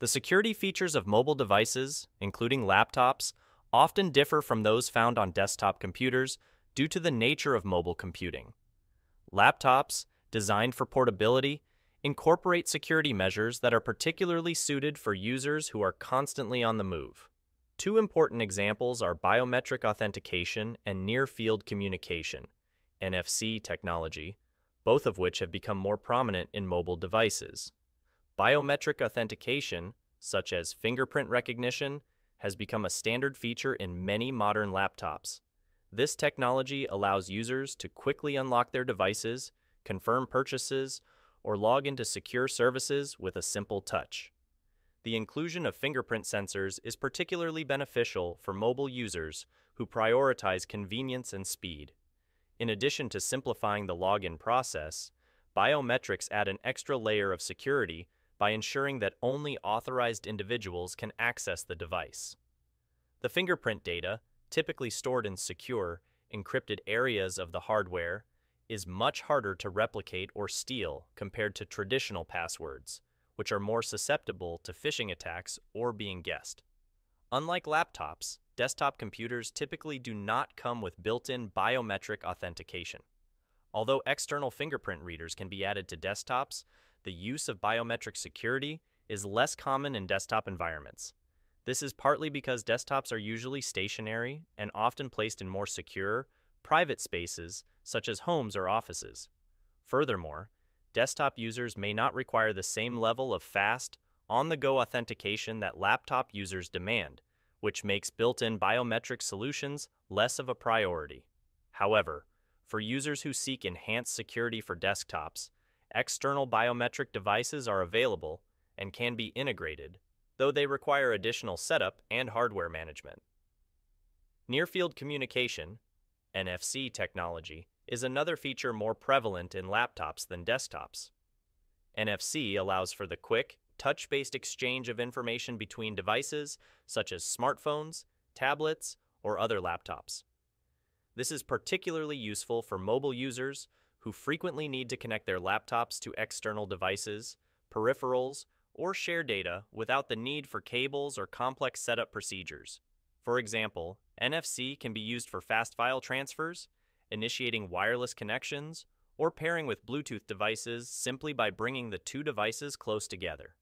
The security features of mobile devices, including laptops, often differ from those found on desktop computers due to the nature of mobile computing. Laptops, designed for portability, incorporate security measures that are particularly suited for users who are constantly on the move. Two important examples are biometric authentication and near-field communication, NFC technology, both of which have become more prominent in mobile devices. Biometric authentication, such as fingerprint recognition, has become a standard feature in many modern laptops. This technology allows users to quickly unlock their devices, confirm purchases, or log into secure services with a simple touch. The inclusion of fingerprint sensors is particularly beneficial for mobile users who prioritize convenience and speed. In addition to simplifying the login process, biometrics add an extra layer of security by ensuring that only authorized individuals can access the device. The fingerprint data, typically stored in secure, encrypted areas of the hardware, is much harder to replicate or steal compared to traditional passwords, which are more susceptible to phishing attacks or being guessed. Unlike laptops, desktop computers typically do not come with built-in biometric authentication. Although external fingerprint readers can be added to desktops, the use of biometric security is less common in desktop environments. This is partly because desktops are usually stationary and often placed in more secure, private spaces such as homes or offices. Furthermore, desktop users may not require the same level of fast, on-the-go authentication that laptop users demand, which makes built-in biometric solutions less of a priority. However, for users who seek enhanced security for desktops, external biometric devices are available and can be integrated, though they require additional setup and hardware management. Near-field communication, NFC technology, is another feature more prevalent in laptops than desktops. NFC allows for the quick, touch-based exchange of information between devices such as smartphones, tablets, or other laptops. This is particularly useful for mobile users who frequently need to connect their laptops to external devices, peripherals, or share data without the need for cables or complex setup procedures. For example, NFC can be used for fast file transfers, initiating wireless connections, or pairing with Bluetooth devices simply by bringing the two devices close together.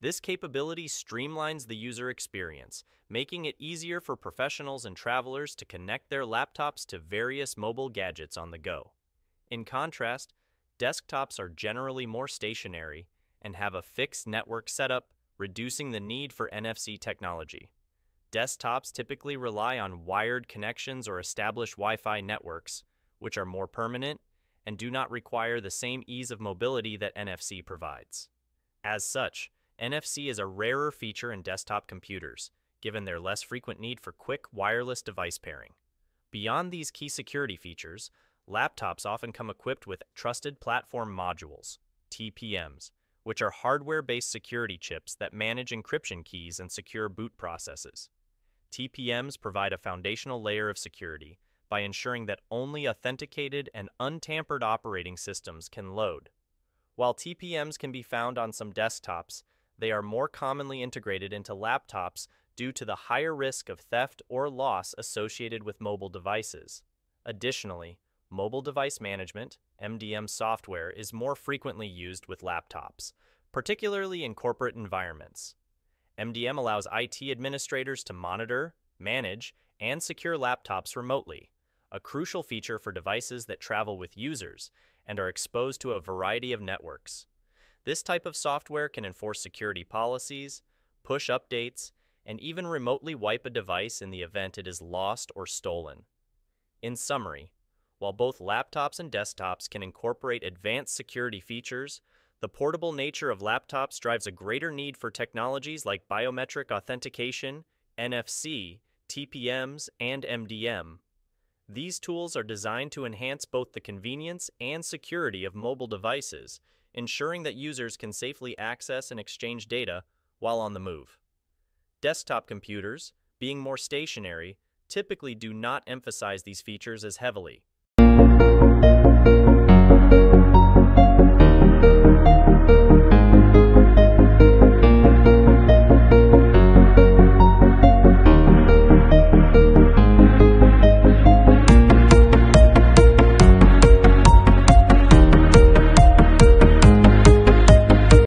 This capability streamlines the user experience, making it easier for professionals and travelers to connect their laptops to various mobile gadgets on the go. In contrast, desktops are generally more stationary and have a fixed network setup, reducing the need for NFC technology. Desktops typically rely on wired connections or established Wi-Fi networks, which are more permanent and do not require the same ease of mobility that NFC provides. As such, NFC is a rarer feature in desktop computers, given their less frequent need for quick wireless device pairing. Beyond these key security features, laptops often come equipped with Trusted Platform Modules, TPMs, which are hardware-based security chips that manage encryption keys and secure boot processes. TPMs provide a foundational layer of security by ensuring that only authenticated and untampered operating systems can load. While TPMs can be found on some desktops, they are more commonly integrated into laptops due to the higher risk of theft or loss associated with mobile devices. Additionally, mobile device management, MDM software, is more frequently used with laptops, particularly in corporate environments. MDM allows IT administrators to monitor, manage, and secure laptops remotely, a crucial feature for devices that travel with users and are exposed to a variety of networks. This type of software can enforce security policies, push updates, and even remotely wipe a device in the event it is lost or stolen. In summary, while both laptops and desktops can incorporate advanced security features, the portable nature of laptops drives a greater need for technologies like biometric authentication, NFC, TPMs, and MDM. These tools are designed to enhance both the convenience and security of mobile devices, ensuring that users can safely access and exchange data while on the move. Desktop computers, being more stationary, typically do not emphasize these features as heavily.